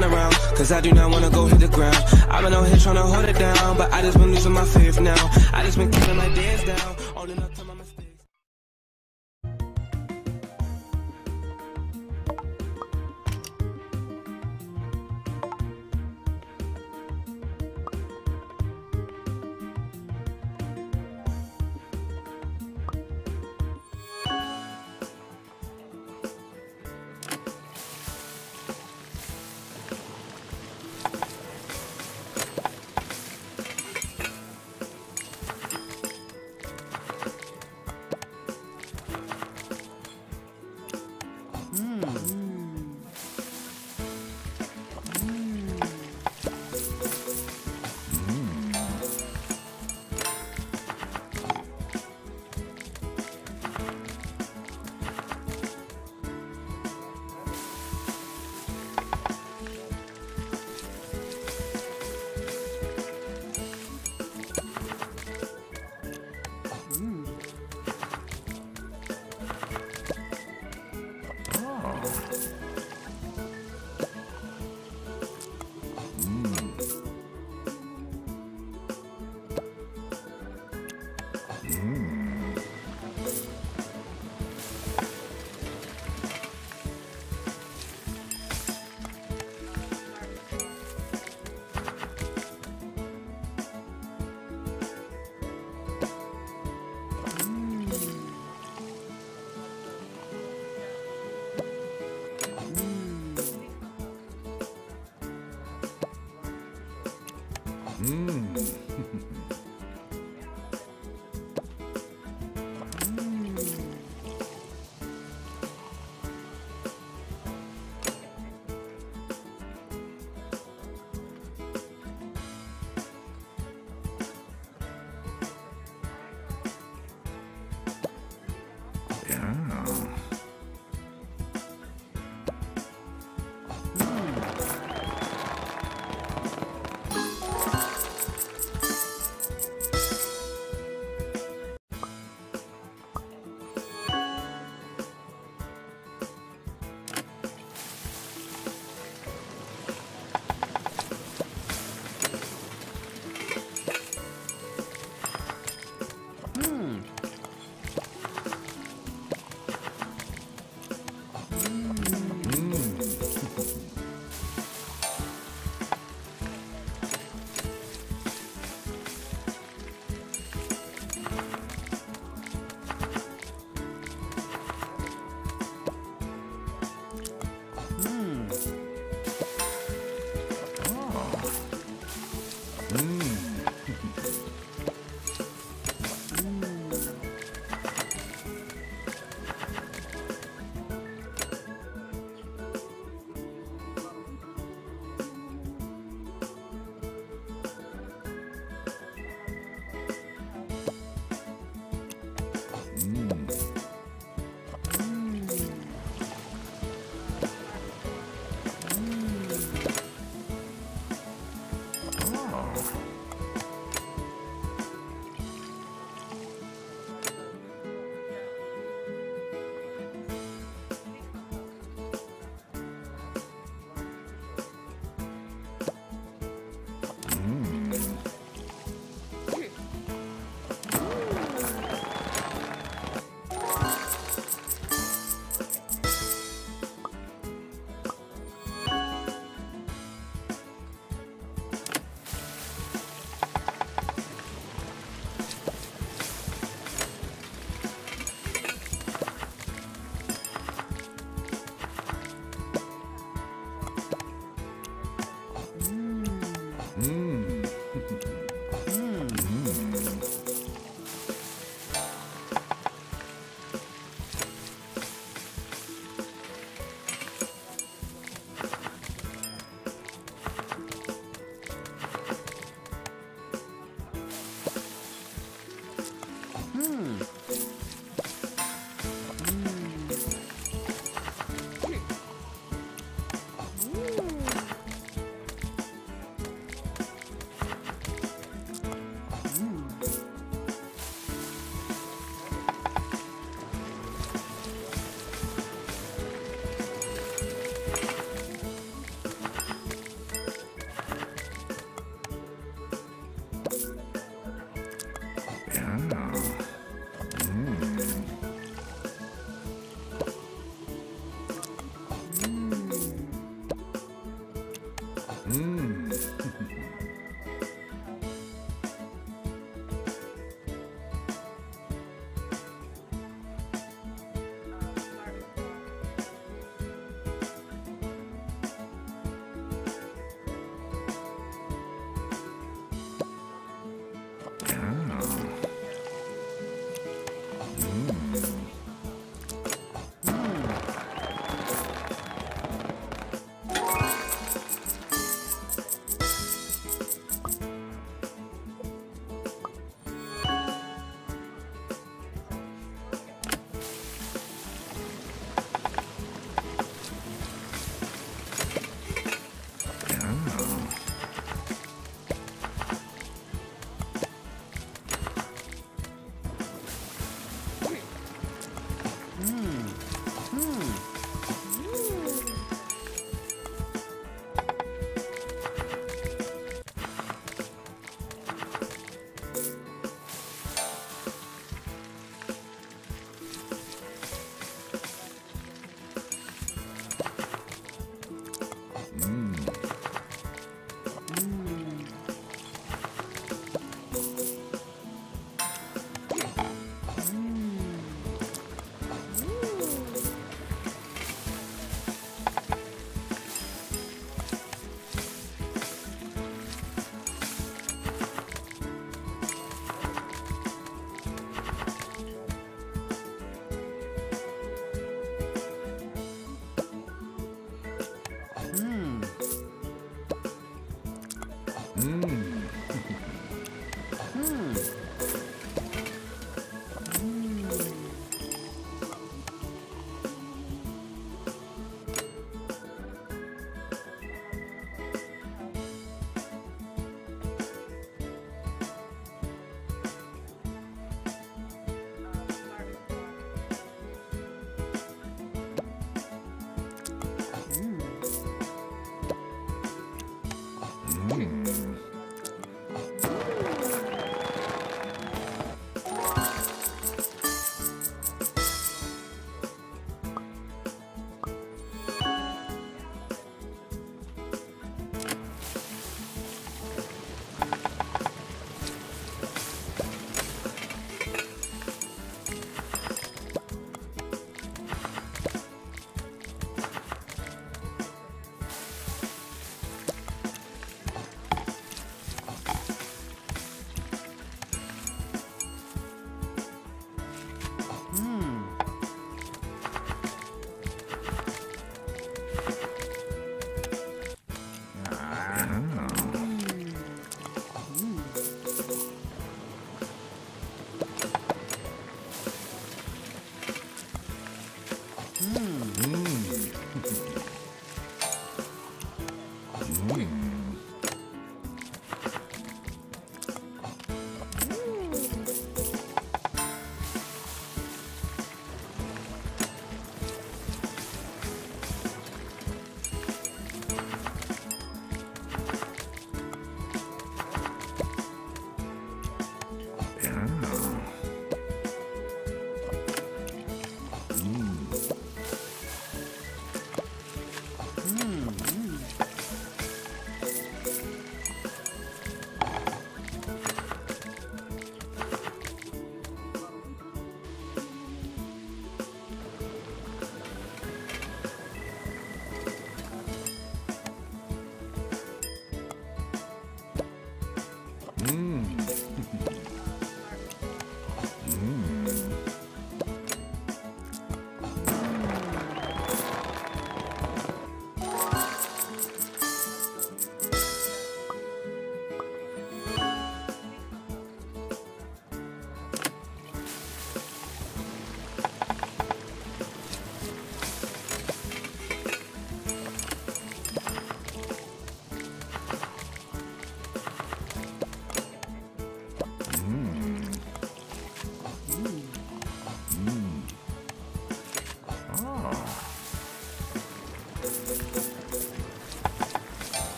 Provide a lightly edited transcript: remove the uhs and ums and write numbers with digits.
run around, cause I do not wanna go hit the ground. I've been out here trying to hold it down, but I just been losing my faith now. I just been keeping my days down, owning up to my mistakes.